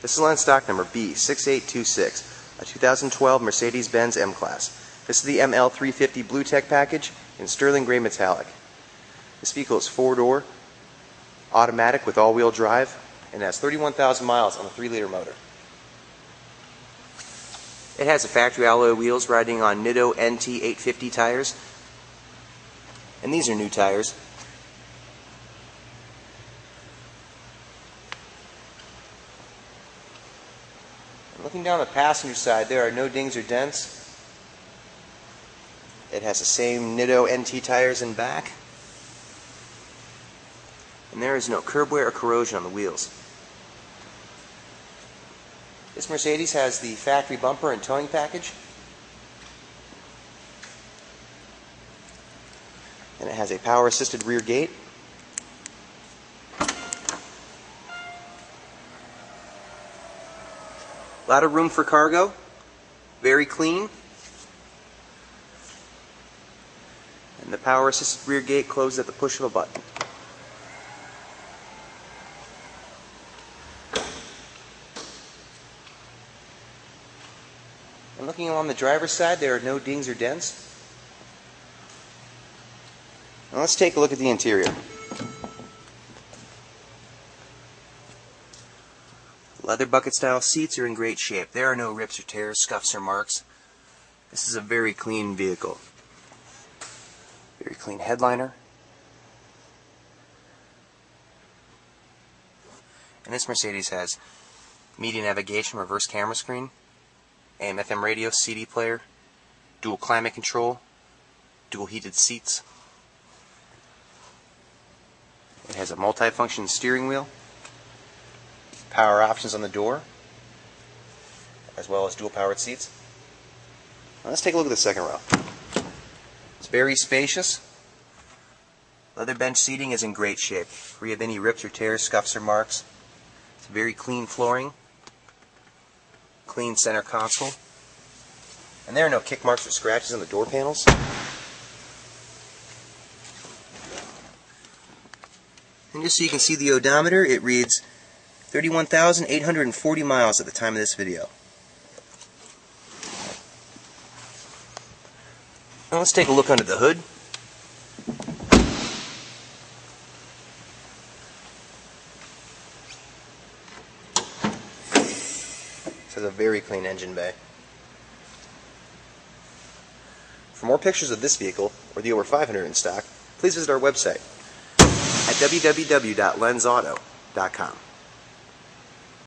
This is line stock number B6826, a 2012 Mercedes-Benz M-Class. This is the ML350 Bluetech package in sterling gray metallic. This vehicle is four-door, automatic with all-wheel drive, and has 31,000 miles on a 3-liter motor. It has a factory alloy wheels riding on Nitto NT850 tires, and these are new tires. Looking down the passenger side, there are no dings or dents. It has the same Nitto NT tires in back. And there is no curb wear or corrosion on the wheels. This Mercedes has the factory bumper and towing package. And it has a power-assisted rear gate. A lot of room for cargo, very clean, and the power-assisted rear gate closes at the push of a button. And looking along the driver's side, there are no dings or dents. Now let's take a look at the interior. Leather bucket style seats are in great shape. There are no rips or tears, scuffs or marks. This is a very clean vehicle. Very clean headliner. And this Mercedes has media navigation, reverse camera screen, AM/FM radio, CD player, dual climate control, dual heated seats. It has a multi-function steering wheel. Power options on the door, as well as dual-powered seats. Now let's take a look at the second row. It's very spacious. Leather bench seating is in great shape, free of any rips or tears, scuffs or marks. It's very clean flooring, clean center console, and there are no kick marks or scratches on the door panels. And just so you can see the odometer, it reads 31,840 miles at the time of this video. Now let's take a look under the hood. This has a very clean engine bay. For more pictures of this vehicle, or the over 500 in stock, please visit our website at www.lenzauto.com.